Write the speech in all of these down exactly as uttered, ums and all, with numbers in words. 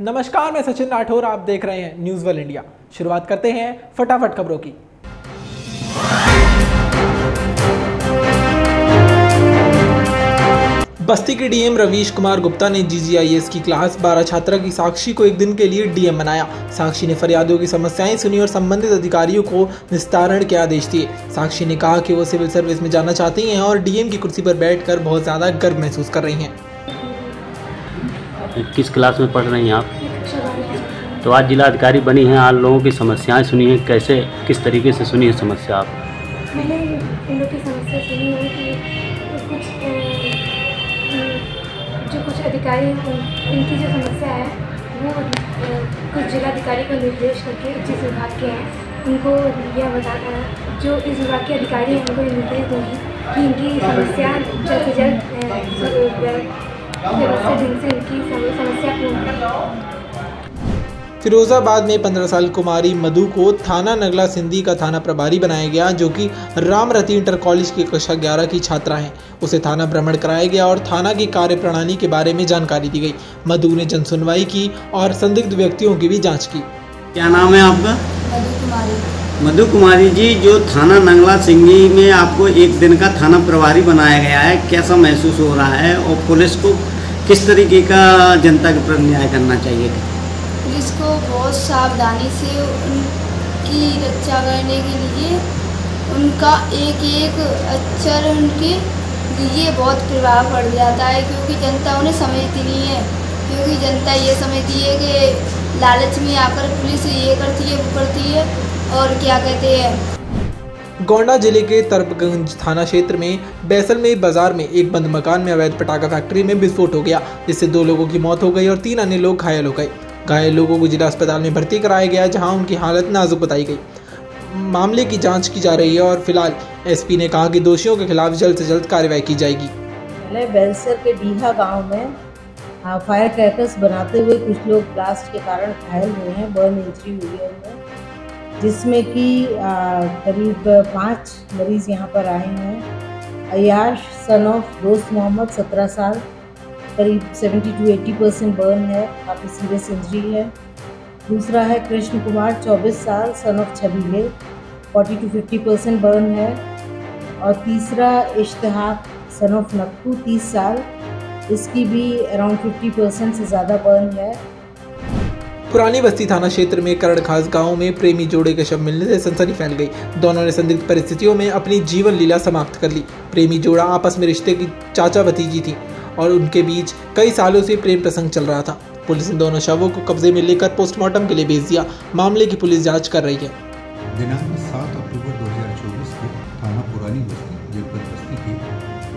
नमस्कार, मैं सचिन राठौर, आप देख रहे हैं न्यूज़वाल इंडिया। शुरुआत करते हैं फटाफट खबरों की। बस्ती के डीएम रवीश कुमार गुप्ता ने जीजीआईएस की क्लास बारह छात्रा की साक्षी को एक दिन के लिए डीएम बनाया। साक्षी ने फरियादों की समस्याएं सुनी और संबंधित अधिकारियों को निस्तारण के आदेश दिए। साक्षी ने कहा कि वो सिविल सर्विस में जाना चाहती हैं और डीएम की कुर्सी पर बैठकर बहुत ज़्यादा गर्व महसूस कर रही हैं। किस क्लास में पढ़ रही हैं आप? तो आज जिला अधिकारी बनी हैं, आज लोगों की समस्याएं सुनी हैं, कैसे किस तरीके से सुनी है समस्या आप? मैंने इन लोगों की समस्या सुनी है कि कुछ जो कुछ अधिकारी इनकी जो समस्या है वो कुछ जिलाधिकारी को निर्देश करके जिस विभाग के हैं उनको यह बताना है, जो इस विभाग के अधिकारी हैं उनको निर्देश देंगे कि इनकी समस्या जल्द से जल्द फिरोजाबाद में पंद्रह साल कुमारी मधु को थाना नगला सिंधी का थाना प्रभारी बनाया गया, जो कि रामरति इंटर कॉलेज की कक्षा ग्यारह की छात्रा है। उसे थाना भ्रमण कराया गया और थाना की कार्यप्रणाली के बारे में जानकारी दी गई। मधु ने जनसुनवाई की और संदिग्ध व्यक्तियों की भी जांच की। क्या नाम है आपका? मधु कुमारी। मधु कुमारी जी, जो थाना नंगला सिंगी में आपको एक दिन का थाना प्रभारी बनाया गया है, कैसा महसूस हो रहा है और पुलिस को किस तरीके का जनता के प्रति न्याय करना चाहिए? पुलिस को बहुत सावधानी से उनकी रक्षा करने के लिए, उनका एक एक अक्षर उनके लिए बहुत प्रभाव पड़ जाता है, क्योंकि जनता उन्हें समझती नहीं है। क्योंकि जनता ये समझती है कि लालच में आकर पुलिस ये करती है वो करती है और क्या कहते हैं। गोंडा जिले के तरपगंज थाना क्षेत्र में बैसल में बाजार में एक बंद मकान में अवैध पटाखा फैक्ट्री में विस्फोट हो गया, जिससे दो लोगों की मौत हो गई और तीन अन्य लोग घायल हो गए। घायल लोगों को जिला अस्पताल में भर्ती कराया गया, जहां उनकी हालत नाजुक बताई गई। मामले की जांच की जा रही है और फिलहाल एसपी ने कहा कि दोषियों के खिलाफ जल्द से जल्द कार्रवाई की जाएगी। बैसल के डीहा गाँव में फायर क्रैकर्स बनाते हुए कुछ लोग ब्लास्ट के कारण घायल हुए हैं, बर्न इंजरी हुई है, जिसमें कि करीब पाँच मरीज यहां पर आए हैं। अयाश सन ऑफ दोस्त मोहम्मद सत्रह साल, करीब सत्तर टू अस्सी परसेंट बर्न है, काफ़ी सीरियस इंजरी है। दूसरा है कृष्ण कुमार चौबीस साल सन ऑफ छबीले, चालीस टू पचास परसेंट बर्न है। और तीसरा इश्तहाक सन ऑफ नक्कू तीस साल, इसकी भी अराउंड पचास परसेंट से ज़्यादा बर्न है। पुरानी बस्ती थाना क्षेत्र में करड़ खास गांव में प्रेमी जोड़े के शव मिलने से सनसनी फैल गई। दोनों ने संदिग्ध परिस्थितियों में अपनी जीवन लीला समाप्त कर ली। प्रेमी जोड़ा आपस में रिश्ते की चाचा भतीजी थी और उनके बीच कई सालों से प्रेम प्रसंग चल रहा था। पुलिस ने दोनों शवों को कब्जे में लेकर पोस्टमार्टम के लिए भेज दिया। मामले की पुलिस जाँच कर रही है। दिनांक सात अक्टूबर दो हजार चौबीस को थाना पुरानी बस्ती जनपद बस्ती के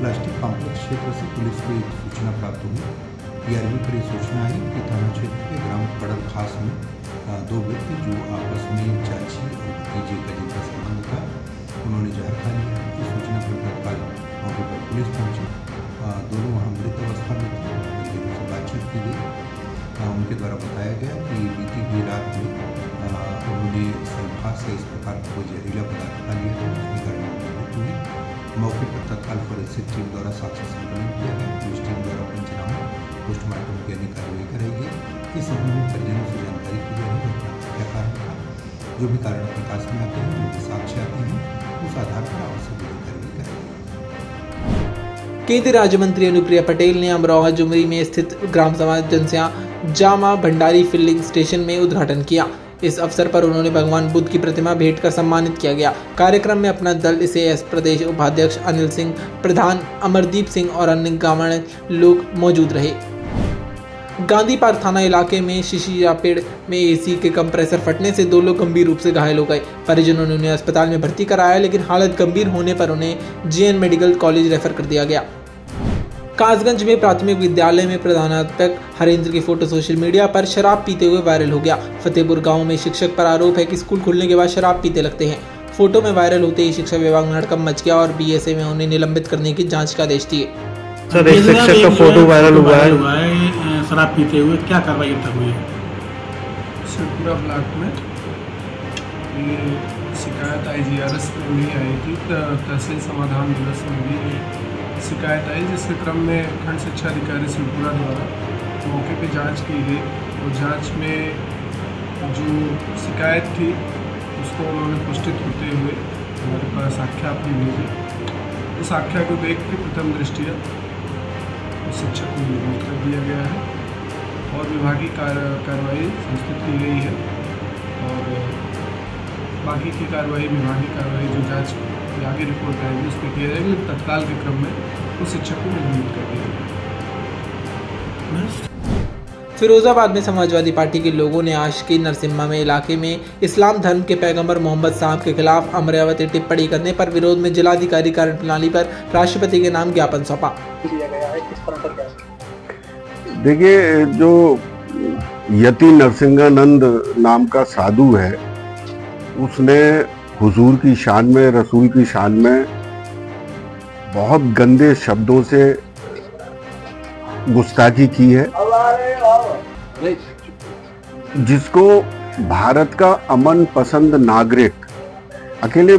प्लास्टिक कॉम्प्लेक्स क्षेत्र से पुलिस को एक सूचना प्राप्त हुई। पीआरबी पर सूचना आई कि थाना क्षेत्र के ग्राम करड़ खास में दो व्यक्ति जो आपस में चाची और भतीजे का जिनका संबंध था, उन्होंने जहर खा लिया। इस सूचना पर तत्काल मौके पर पुलिस पहुंची। दोनों वहां मृत अवस्था में थे। लोगों से बातचीत की गई। उनके द्वारा बताया गया कि बीती हुई रात में उन्होंने सल्फार से इस प्रकार का कोई जहरीला पदार्थ खा लिया था, जिसके कारण उनकी मृत्यु हुई। मौके पर तत्काल फॉरेंसिक टीम द्वारा साक्ष्य संकलन किया गया। पुलिस टीम द्वारा पंचनामा पोस्टमार्टम की अन्य कार्रवाई करेगी। इस संबंध में परिजनों से जानकारी की जा रही है। क्या कारण था, जो भी कारण प्रकाश में आते हैं, जो साक्ष्य आते हैं, उस आधार पर आवश्यक कार्रवाई करेगी। केंद्रीय राज्य मंत्री अनुप्रिया पटेल ने अमरोहांसिया में स्थित ग्राम समाज जनस्या जामा भंडारी फिलिंग स्टेशन में उद्घाटन किया। इस अवसर पर उन्होंने भगवान बुद्ध की प्रतिमा भेंट कर सम्मानित किया गया। कार्यक्रम में अपना दल इसे एस प्रदेश उपाध्यक्ष अनिल सिंह, प्रधान अमरदीप सिंह और अन्य गणमान्य लोग मौजूद रहे। गांधी पार्क थाना इलाके में शीशा पेड़ में एसी के कंप्रेसर फटने से दो लोग गंभीर रूप से घायल हो गए। परिजनों ने उन्हें अस्पताल में भर्ती कराया, लेकिन हालत गंभीर होने पर उन्हें जीएन मेडिकल कॉलेज रेफर कर दिया गया। कासगंज में प्राथमिक विद्यालय में प्रधानाध्यापक हरेंद्र की फोटो सोशल मीडिया पर शराब पीते हुए वायरल हो गया। फतेहपुर गांव में शिक्षक पर आरोप है कि स्कूल खुलने के बाद शराब पीते लगते हैं। फोटो में वायरल होते ही शिक्षा विभाग में हड़कंप मच गया और बीएसए में उन्हें निलंबित करने की जांच का आदेश दिए। सर, एक शिक्षक का फोटो वायरल हुआ है शराब पीते हुए, क्या कार्रवाई हुई? शिवपुरा ब्लॉक में शिकायत आईजीआरएस में भी आई थी, तहसील समाधान दिवस में भी शिकायत आई, जिसके क्रम में खंड शिक्षा अधिकारी शिवपुरा द्वारा मौके पर जांच की गई और जांच में जो शिकायत थी उसको उन्होंने पुष्टित होते हुए हमारे पास आख्या अपनी भेजी। उस आख्या को देख के प्रथम दृष्टिया उस शिक्षक को निलंबित कर दिया गया है और विभागीय कार्रवाई संस्थित की गई है और बाकी की कार्रवाई विभागीय कार्रवाई जो जांच आगे रिपोर्ट आएगी उस पर किया जाएगी। तत्काल के क्रम में उस शिक्षक को निलंबित कर दिया गया। फिरोजाबाद में समाजवादी पार्टी के लोगों ने आज के नरसिम्हा में इलाके में इस्लाम धर्म के पैगंबर मोहम्मद साहब के खिलाफ अमर्यावती टिप्पणी करने पर विरोध में जिलाधिकारी कार्यप्रणाली पर राष्ट्रपति के नाम ज्ञापन सौंपा। देखिए, जो यति नरसिंहानंद नाम का साधु है उसने हुजूर की शान में, रसूल की शान में बहुत गंदे शब्दों से गुस्ताखी की है, जिसको भारत का अमन पसंद नागरिक, अकेले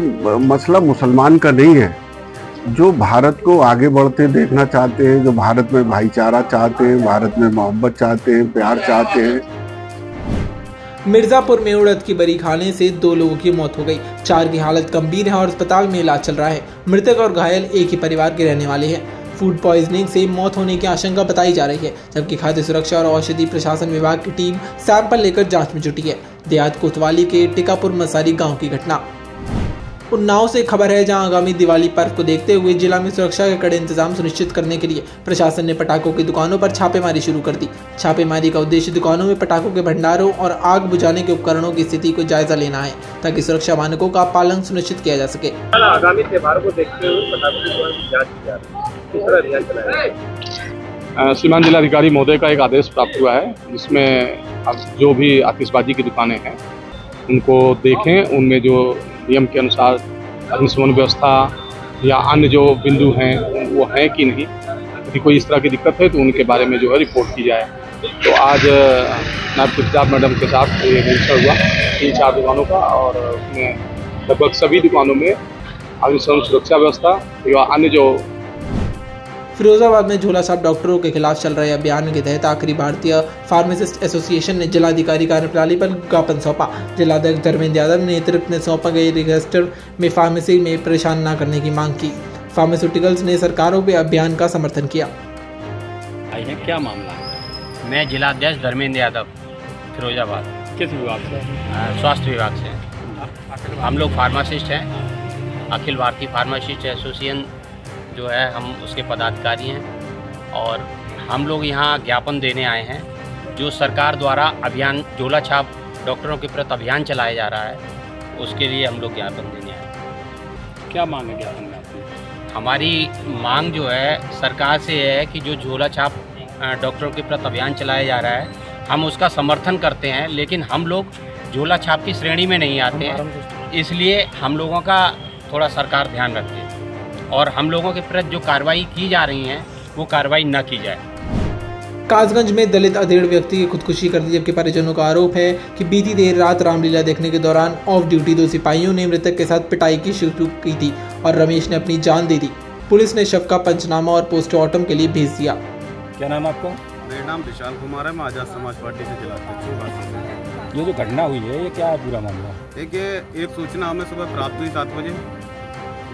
मसला मुसलमान का नहीं है, जो भारत को आगे बढ़ते देखना चाहते हैं, जो भारत में भाईचारा चाहते हैं, भारत में मोहब्बत चाहते हैं, प्यार चाहते हैं। मिर्ज़ापुर में उड़द की बरी खाने से दो लोगों की मौत हो गई, चार की हालत गंभीर है और अस्पताल में इलाज चल रहा है। मृतक और घायल एक ही परिवार के रहने वाले हैं। फूड पॉइजनिंग से मौत होने की आशंका बताई जा रही है, जबकि खाद्य सुरक्षा और औषधि प्रशासन विभाग की टीम सैंपल लेकर जांच में जुटी है। देहात कोतवाली के टिकापुर मसारी गाँव की घटना। उन्नाव से खबर है, जहां आगामी दिवाली पर्व को देखते हुए जिला में सुरक्षा के कड़े इंतजाम सुनिश्चित करने के लिए प्रशासन ने पटाखों की दुकानों पर छापेमारी शुरू कर दी। छापेमारी का उद्देश्य दुकानों में पटाखों के भंडारों और आग बुझाने के उपकरणों की स्थिति को जायजा लेना है, ताकि सुरक्षा मानकों का पालन सुनिश्चित किया जा सके। आगामी त्योहारों को देखते हुए पटाखों की दुकानों की जांच की जा रही है। किस तरह श्रीमान जिलाधिकारी महोदय का एक आदेश प्राप्त हुआ है, जिसमें जो भी आतिशबाजी की दुकानें हैं उनको देखें, उनमें जो नियम के अनुसार अग्निशमन व्यवस्था या अन्य जो बिंदु हैं वो हैं कि नहीं, यदि कोई इस तरह की दिक्कत है तो उनके बारे में जो है रिपोर्ट की जाए। तो आज नायब मैडम के साथ ये निरीक्षण हुआ तीन चार दुकानों का, और उसमें लगभग सभी दुकानों में अग्निशमन सुरक्षा व्यवस्था या अन्य जो। फिरोजाबाद में झोला छाप डॉक्टरों के खिलाफ चल रहे अभियान के तहत आखिरी भारतीय फार्मासिस्ट एसोसिएशन ने जिलाधिकारी कार्यप्रणाली पर ज्ञापन सौंपा। जिलाध्यक्ष धर्मेंद्र यादव ने नेतृत्व में सौंपा गए रजिस्टर में फार्मेसी में परेशान न करने की मांग की। फार्मास्यूटिकल्स ने सरकारों के अभियान का समर्थन किया। क्या मामला? मैं जिलाध्यक्ष धर्मेंद्र यादव फिरोजाबाद। किस विभाग से? स्वास्थ्य विभाग से। हम लोग फार्मासिस्ट हैं, अखिल भारतीय फार्मासिस्ट एसोसिएशन जो है हम उसके पदाधिकारी हैं, और हम लोग यहाँ ज्ञापन देने आए हैं। जो सरकार द्वारा अभियान झोला छाप डॉक्टरों के प्रति अभियान चलाया जा रहा है उसके लिए हम लोग ज्ञापन देने आए हैं। क्या मांग है ज्ञापन में आपकी? हमारी मांग जो है सरकार से है कि जो झोला छाप डॉक्टरों के प्रति अभियान चलाया जा रहा है हम उसका समर्थन करते हैं, लेकिन हम लोग झोला छाप की श्रेणी में नहीं आते हैं, इसलिए हम लोगों का थोड़ा सरकार ध्यान रखती है और हम लोगों के प्रति जो कार्रवाई की जा रही है वो कार्रवाई न की जाए। कासगंज में दलित अधेड़ व्यक्ति की खुदकुशी कर दी, जबकि परिजनों का आरोप है कि बीती देर रात रामलीला देखने के दौरान ऑफ ड्यूटी दो सिपाहियों ने मृतक के साथ पिटाई की शुरू की थी और रमेश ने अपनी जान दे दी। पुलिस ने शव का पंचनामा और पोस्टमार्टम के लिए भेज दिया। क्या नाम आपको? मेरा नाम बैसल कुमार है, मैं आजाद समाज पार्टी से जिला अध्यक्ष। ये जो घटना हुई है ये क्या पूरा मामला? देखिए, एक सूचना हमें सुबह प्राप्त हुई सात बजे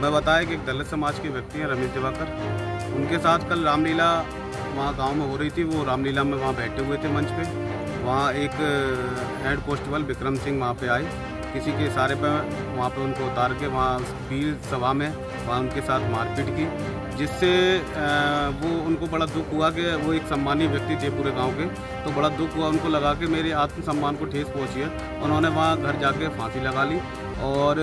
मैं बताया कि एक दलित समाज के व्यक्ति हैं रमेश दिवाकर, उनके साथ कल रामलीला वहाँ गांव में हो रही थी। वो रामलीला में वहाँ बैठे हुए थे मंच पे, वहाँ एक हेड कांस्टेबल विक्रम सिंह वहाँ पे आए, किसी के इशारे पे वहाँ पे उनको उतार के वहाँ भीड़ सभा में वहाँ उनके साथ मारपीट की, जिससे वो उनको बड़ा दुख हुआ कि वो एक सम्मानीय व्यक्ति थे पूरे गाँव के, तो बड़ा दुख हुआ उनको, लगा कि मेरे आत्मसम्मान को ठेस पहुँची है। उन्होंने वहाँ घर जाके फांसी लगा ली। और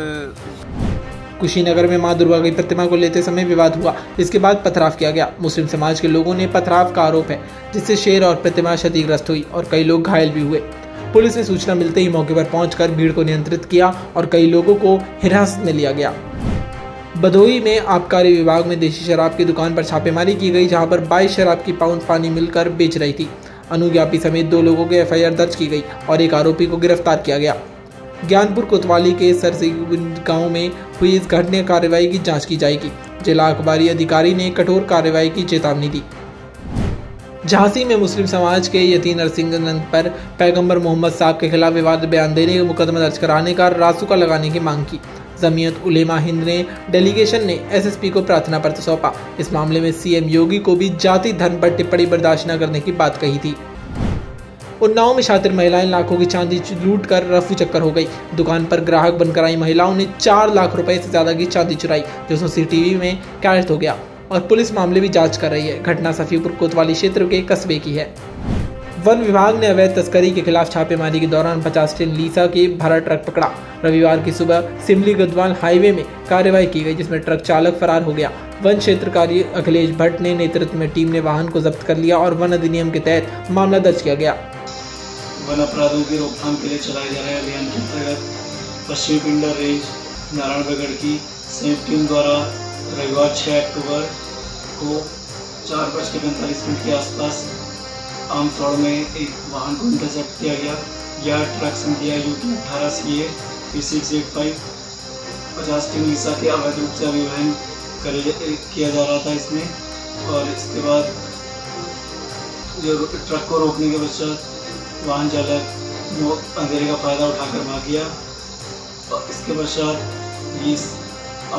कुशीनगर में मां दुर्गा की प्रतिमा को लेते समय विवाद हुआ, इसके बाद पथराव किया गया। मुस्लिम समाज के लोगों ने पथराव का आरोप है, जिससे शेर और प्रतिमा क्षतिग्रस्त हुई और कई लोग घायल भी हुए। पुलिस ने सूचना मिलते ही मौके पर पहुंचकर भीड़ को नियंत्रित किया और कई लोगों को हिरासत में लिया गया। भदोही में आबकारी विभाग में देशी शराब की दुकान पर छापेमारी की गई, जहाँ पर बाईस शराब की पाउंड पानी मिलकर बेच रही थी। अनुज्ञापी समेत दो लोगों के एफ आई आर दर्ज की गई और एक आरोपी को गिरफ्तार किया गया। ज्ञानपुर कोतवाली के सरसी गांव में हुई इस घटना कार्रवाई की जांच की जाएगी। जिला आबकारी अधिकारी ने कठोर कार्रवाई की चेतावनी दी। झांसी में मुस्लिम समाज के यतीन नरसिंहनंद पर पैगंबर मोहम्मद साहब के खिलाफ विवाद बयान देने का मुकदमा दर्ज कराने का रासुका लगाने की मांग की। जमीयत उलेमा हिंद ने डेलीगेशन ने एसएसपी को प्रार्थना पत्र सौंपा। इस मामले में सीएम योगी को भी जाति धर्म पर टिप्पणी बर्दाश्त न करने की बात कही थी। उन्नाव में शातिर महिलाएं लाखों की चांदी लूट कर रफू चक्कर हो गई। दुकान पर ग्राहक बनकर आई महिलाओं ने चार लाख रुपए से ज्यादा की चांदी चुराई जो सीसीटीवी में कैद हो गया और पुलिस मामले की जांच कर रही है। घटना सफीपुर कोतवाली क्षेत्र के कस्बे की है। वन विभाग ने अवैध तस्करी के खिलाफ छापेमारी के दौरान पचास टन लीसा के भरा ट्रक पकड़ा। रविवार की सुबह सिमली गदवाल हाईवे में कार्रवाई की गई जिसमें ट्रक चालक फरार हो गया। वन क्षेत्रकारी अखिलेश भट्ट ने नेतृत्व में टीम ने वाहन को जब्त कर लिया और वन अधिनियम के तहत मामला दर्ज किया गया। वन अपराधों की रोकथाम के लिए चलाए जा रहे अभियान के अंतर्गत पश्चिमी पिंडर रेंज नारायणगढ़ की संयुक्त टीम द्वारा रविवार छः अक्टूबर को चार बज के पैंतालीस मिनट के आसपास आमतौर में एक वाहन को इंटरसेप्ट किया गया। यह ट्रक संख्या यू टी अठारह C A P six eight five पचास टीम ईसा के अवैध रूप से अभिवहन किया जा रहा था इसमें, और इसके बाद जो ट्रक को रोकने के पश्चात वाहन चालक अंधेरे का फ़ायदा उठाकर भाग गया। और इसके पश्चात बीस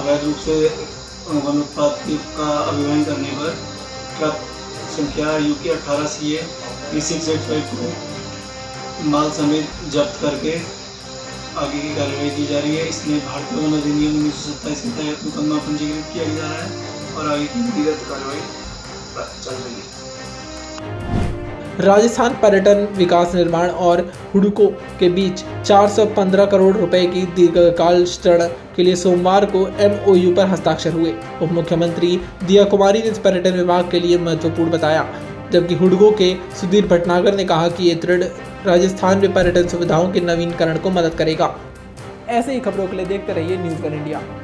अवैध रूप से वन उत्पाद का अभिवहन करने पर ट्रक संख्या यू के अट्ठारह C A three six eight five को माल समेत जब्त करके आगे की कार्रवाई की जा रही है। इसमें भारतीय वन अधिनियम उन्नीस सौ सत्ताईस के तहत मुकदमा पंजीकृत किया जा रहा है और आगे की विधिगत कार्रवाई चल रही है। राजस्थान पर्यटन विकास निर्माण और हुडको के बीच चार सौ पंद्रह करोड़ रुपए की दीर्घकाल ऋण के लिए सोमवार को एमओयू पर हस्ताक्षर हुए। उप मुख्यमंत्री दिया कुमारी ने इस पर्यटन विभाग के लिए महत्वपूर्ण बताया, जबकि हुडको के सुधीर भटनागर ने कहा कि ये ऋण राजस्थान में पर्यटन सुविधाओं के नवीनीकरण को मदद करेगा। ऐसे ही खबरों के लिए देखते रहिए न्यूज़वाल इंडिया।